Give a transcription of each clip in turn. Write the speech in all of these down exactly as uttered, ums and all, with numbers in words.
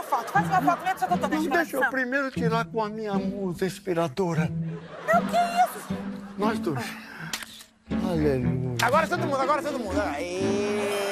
uma foto, faz uma foto, lembra que eu tô dando. Deixa eu primeiro tirar com a minha musa inspiradora. Não, que isso? Nós dois. Aleluia. Agora todo mundo, agora todo mundo. Aê.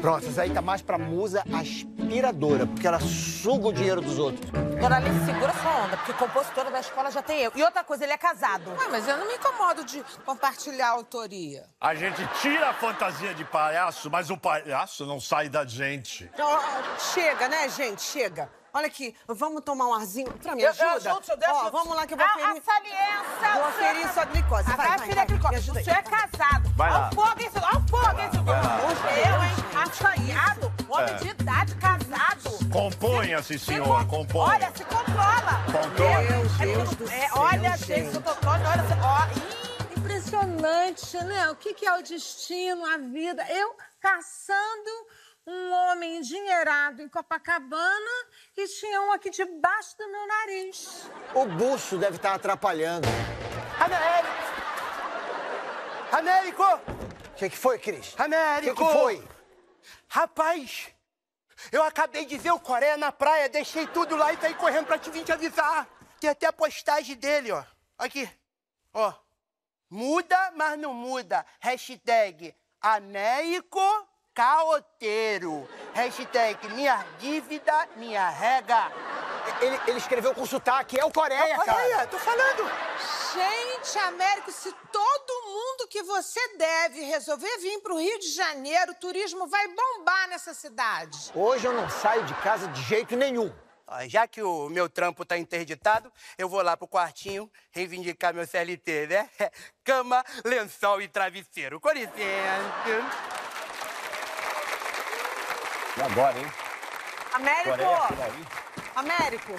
Pronto, essa aí tá mais pra musa aspiradora, porque ela suga o dinheiro dos outros. Doralice, segura sua onda, porque compositora da escola já tem eu. E outra coisa, ele é casado. Ué, mas eu não me incomodo de compartilhar a autoria. A gente tira a fantasia de palhaço, mas o palhaço não sai da gente. Oh, chega, né, gente? Chega. Olha aqui, vamos tomar um arzinho pra mim, ajuda? Eu, eu ajudo, eu deixo. Ó, vamos lá que eu vou ferir... A, a saliência... Vou ferir sua glicose, vai, vai, vai. vai. Glicose. O senhor é casado. Vai lá. Olha o fogo, hein, senhor? Olha o fogo, hein, senhor? Eu, hein? Assanhado, homem de idade, casado. Componha-se, senhora, componha. Olha, se controla. Controla. Meu Deus do céu, olha, gente, eu tô falando, olha... Ó, impressionante, né? O que é o destino, a vida? Eu caçando... um homem endinheirado em Copacabana e tinha um aqui debaixo do meu nariz. O bucho deve estar atrapalhando. Américo! Américo! O que, que foi, Cris? Américo! O que, que foi? Rapaz, eu acabei de ver o Coreia na praia, deixei tudo lá e saí correndo pra te vir te avisar. Tem até a postagem dele, ó. Aqui, ó. Muda, mas não muda. Hashtag Américo... caoteiro. Hashtag minha dívida, minha rega. Ele, ele escreveu com sotaque. É o Coreia, cara. É o Coreia, cara. Tô falando. Gente, Américo, se todo mundo que você deve resolver vir pro Rio de Janeiro, o turismo vai bombar nessa cidade. Hoje eu não saio de casa de jeito nenhum. Já que o meu trampo tá interditado, eu vou lá pro quartinho reivindicar meu C L T, né? Cama, lençol e travesseiro. Com licença. E agora, hein? Américo! Américo,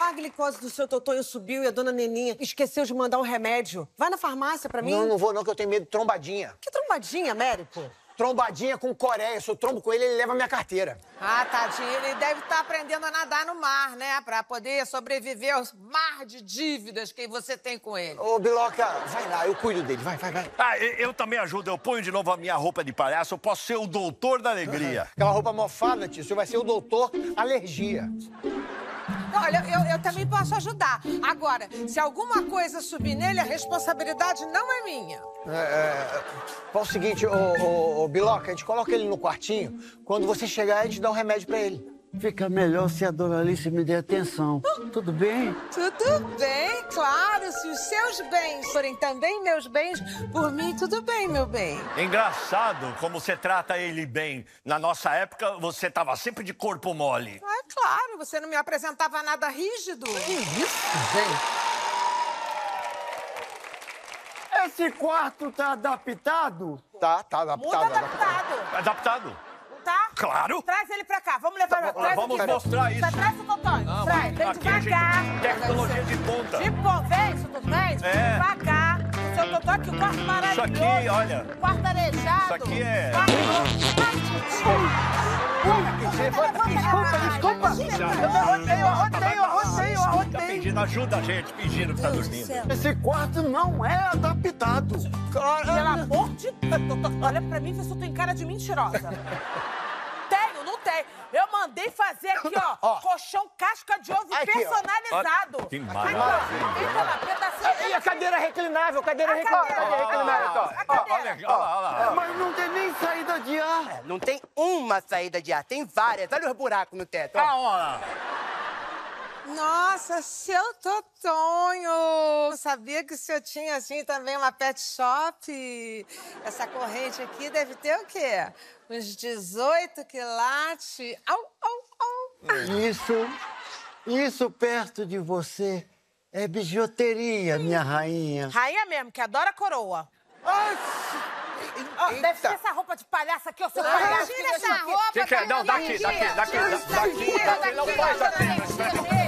a glicose do seu Totonho subiu e a dona Neninha esqueceu de mandar um remédio. Vai na farmácia pra mim? Não, não vou não, que eu tenho medo de trombadinha. Que trombadinha, Américo? Trombadinha com Coreia. Se eu trombo com ele, ele leva minha carteira. Ah, tadinho. Ele deve estar aprendendo a nadar no mar, né? Pra poder sobreviver aos mar de dívidas que você tem com ele. Ô, Biloca, vai lá. Eu cuido dele. Vai, vai, vai. Ah, eu também ajudo. Eu ponho de novo a minha roupa de palhaço. Eu posso ser o doutor da alegria. Uhum. Aquela roupa mofada, tio. Você vai ser o doutor alergia. Olha, eu, eu também posso ajudar. Agora, se alguma coisa subir nele, a responsabilidade não é minha. É, é, faz o seguinte, ô, ô, ô, Biloca, a gente coloca ele no quartinho. Quando você chegar, a gente dá um remédio pra ele. Fica melhor se a Doralice me der atenção. Oh. Tudo bem? Tudo bem, claro. Se os seus bens forem também meus bens, por mim, tudo bem, meu bem. Engraçado como você trata ele bem. Na nossa época, você tava sempre de corpo mole. É claro, você não me apresentava nada rígido. Que isso, gente? Esse quarto tá adaptado? Tá, tá adaptado. Muito adaptado. Adaptado. adaptado. Tá? Claro! Traz ele pra cá, vamos levar... Tá, traz vamos aqui. Mostrar isso. Traz o Totonho, não, traz, vem devagar. Tecnologia de ponta. De ponta, vem isso, tudo bem? É. Devagar. Seu Totonho aqui, o quarto maravilhoso. Isso aqui, olha. O quarto arejado. Isso aqui é... Desculpa, desculpa. Eu arrotei, eu arrotei, eu arrotei, eu arrotei. Pedindo ajuda a gente, fingindo que tá dormindo. Esse quarto não é adaptado. Pelo amor de Deus. Olha pra mim, vê se eu tô em cara de mentirosa. Eu mandei fazer aqui, ó, ó, colchão casca de ovo aqui, personalizado. Ó. Que maravilha. E a cadeira reclinável, cadeira, a recl... cadeira, ó, cadeira ó, reclinável. Ó, ó, ó, cadeira. Ó, ó, ó, ó. Mas não tem nem saída de ar. É, não tem uma saída de ar, tem várias. Olha os buracos no teto. Ó. Ah, ó. Nossa, seu Totonho. Eu sabia que o senhor tinha, assim, também uma pet shop. Essa corrente aqui deve ter o quê? Uns dezoito quilates. Au, au, au. Isso, isso perto de você é bijuteria, minha rainha. Rainha mesmo, que adora coroa. Oh, deve ser essa roupa de palhaça aqui, ó. Seu palhaço. Tira essa roupa. Não, daqui, daqui, daqui. Daqui, daqui, daqui. Não faz assim.